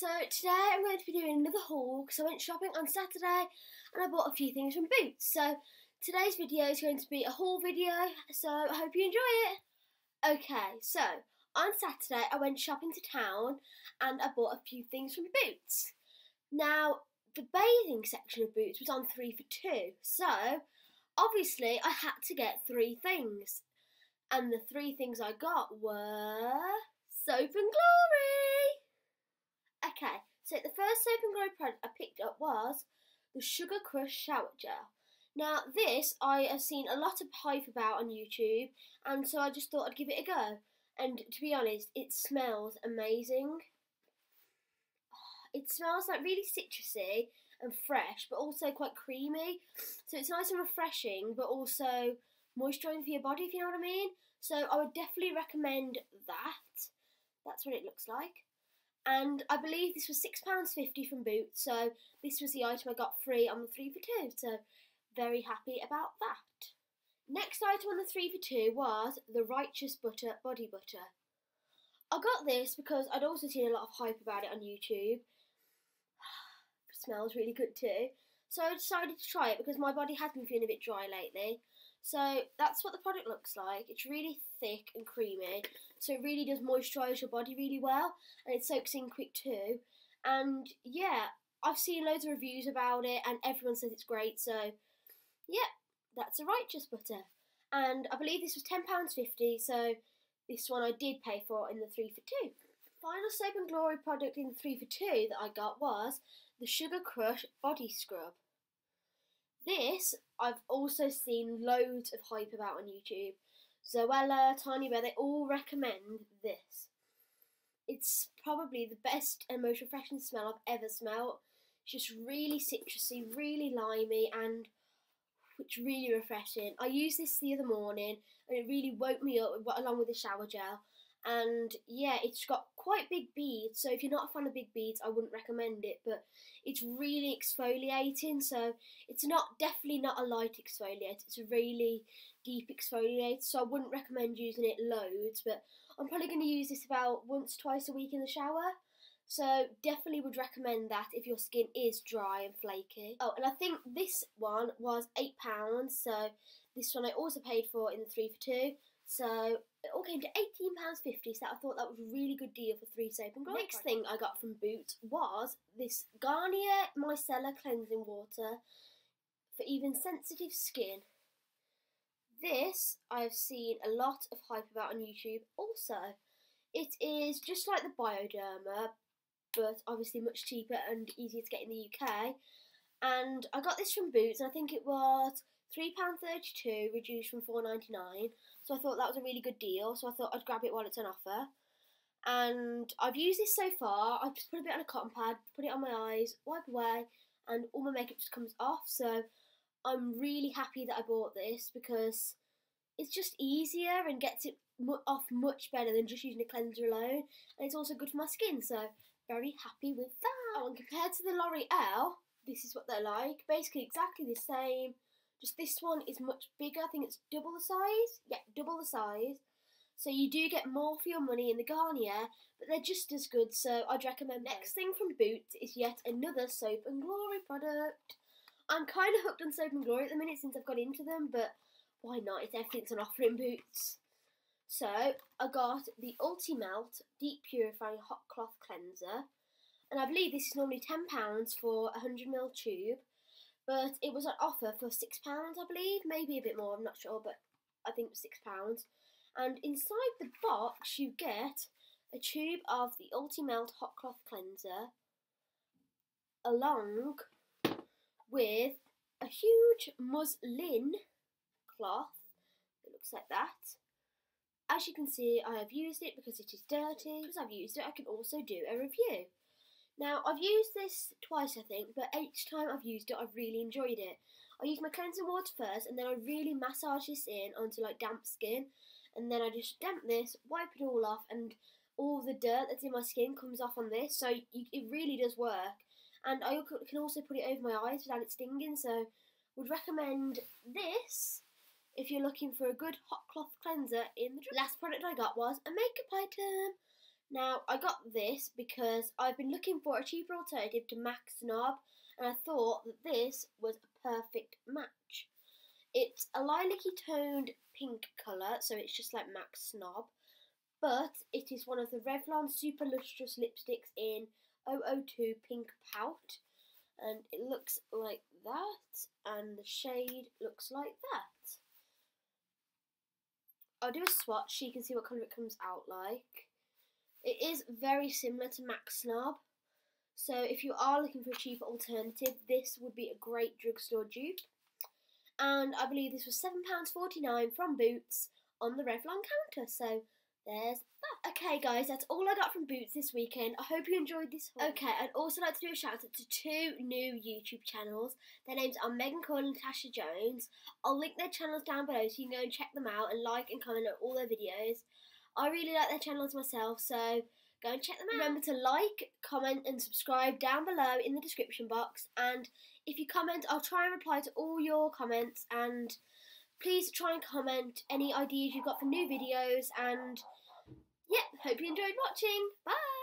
So today I'm going to be doing another haul because I went shopping on Saturday and I bought a few things from Boots. So today's video is going to be a haul video, so I hope you enjoy it. Okay, so on Saturday I went shopping to town and I bought a few things from Boots. Now the bathing section of Boots was on 3 for 2, so obviously I had to get 3 things. And the 3 things I got were Soap and Glory! Okay, so the first Soap and Glory product I picked up was the Sugar Crush Shower Gel. Now this I have seen a lot of hype about on YouTube, and so I just thought I'd give it a go. And to be honest, it smells amazing. It smells like really citrusy and fresh, but also quite creamy. So it's nice and refreshing, but also moisturising for your body, if you know what I mean. So I would definitely recommend that. That's what it looks like. And I believe this was £6.50 from Boots, so this was the item I got free on the 3 for 2, so very happy about that. Next item on the 3 for 2 was the Righteous Butter Body Butter. I got this because I'd also seen a lot of hype about it on YouTube. It smells really good too. So I decided to try it because my body has been feeling a bit dry lately. So that's what the product looks like. It's really thick and creamy, so it really does moisturise your body really well, and it soaks in quick too. And yeah, I've seen loads of reviews about it and everyone says it's great, so yeah, that's a Righteous Butter. And I believe this was £10.50, so this one I did pay for in the 3 for 2. The final Soap and Glory product in the 3 for 2 that I got was the Sugar Crush Body Scrub. This I've also seen loads of hype about on YouTube. Zoella, Tiny Bear, they all recommend this. It's probably the best and most refreshing smell I've ever smelled. It's just really citrusy, really limey, and it's really refreshing. I used this the other morning and it really woke me up along with the shower gel. And yeah, it's got quite big beads, so if you're not a fan of big beads, I wouldn't recommend it, but it's really exfoliating, so it's definitely not a light exfoliator, it's a really deep exfoliator, so I wouldn't recommend using it loads, but I'm probably going to use this about once, twice a week in the shower, so definitely would recommend that if your skin is dry and flaky. Oh, and I think this one was £8, so this one I also paid for in the 3 for 2, so it all came to £18.50, so I thought that was a really good deal for 3 Soap and Glory. Next thing I got from Boots was this Garnier Micellar Cleansing Water for even sensitive skin. This I've seen a lot of hype about on YouTube also. It is just like the Bioderma, but obviously much cheaper and easier to get in the UK. And I got this from Boots, and I think it was £3.32 reduced from £4.99, so I thought that was a really good deal, so I thought I'd grab it while it's on offer. And I've used this so far. I've just put a bit on a cotton pad, put it on my eyes, wipe away, and all my makeup just comes off, so I'm really happy that I bought this because it's just easier and gets it off much better than just using a cleanser alone, and it's also good for my skin, so very happy with that. Oh, and compared to the L'Oreal, this is what they're like, basically exactly the same. Just this one is much bigger. I think it's double the size. Yeah, double the size. So you do get more for your money in the Garnier, but they're just as good, so I'd recommend them. Next thing from Boots is yet another Soap and Glory product. I'm kind of hooked on Soap and Glory at the minute since I've got into them, but why not? It's everything's on offer in Boots. So I got the Ultimelt Deep Purifying Hot Cloth Cleanser, and I believe this is normally £10 for a 100ml tube. But it was on offer for £6, I believe, maybe a bit more, I'm not sure, but I think it was £6. And inside the box you get a tube of the Ultimelt Hot Cloth Cleanser, along with a huge muslin cloth that looks like that. As you can see, I have used it because it is dirty. Because I've used it, I can also do a review. Now, I've used this twice, I think, but each time I've used it, I've really enjoyed it. I use my cleansing water first, and then I really massage this in onto, like, damp skin. And then I just damp this, wipe it all off, and all the dirt that's in my skin comes off on this. So it really does work. And I can also put it over my eyes without it stinging, so would recommend this if you're looking for a good hot cloth cleanser in the drawer. Last product I got was a makeup item. Now, I got this because I've been looking for a cheaper alternative to MAC Snob, and I thought that this was a perfect match. It's a lilac-y toned pink colour, so it's just like MAC Snob, but it is one of the Revlon Super Lustrous Lipsticks in 002 Pink Pout, and it looks like that, and the shade looks like that. I'll do a swatch so you can see what colour it comes out like. It is very similar to MAC Snob, so if you are looking for a cheaper alternative, this would be a great drugstore dupe. And I believe this was £7.49 from Boots on the Revlon counter, so there's that. Okay guys, that's all I got from Boots this weekend. I hope you enjoyed this haul. Okay, I'd also like to do a shout out to two new YouTube channels. Their names are Megan Corley and Natasha Jones. I'll link their channels down below so you can go and check them out and like and comment on all their videos. I really like their channels myself, so go and check them out. Remember to like, comment and subscribe down below in the description box, and if you comment, I'll try and reply to all your comments, and please try and comment any ideas you've got for new videos, and yeah, hope you enjoyed watching. Bye!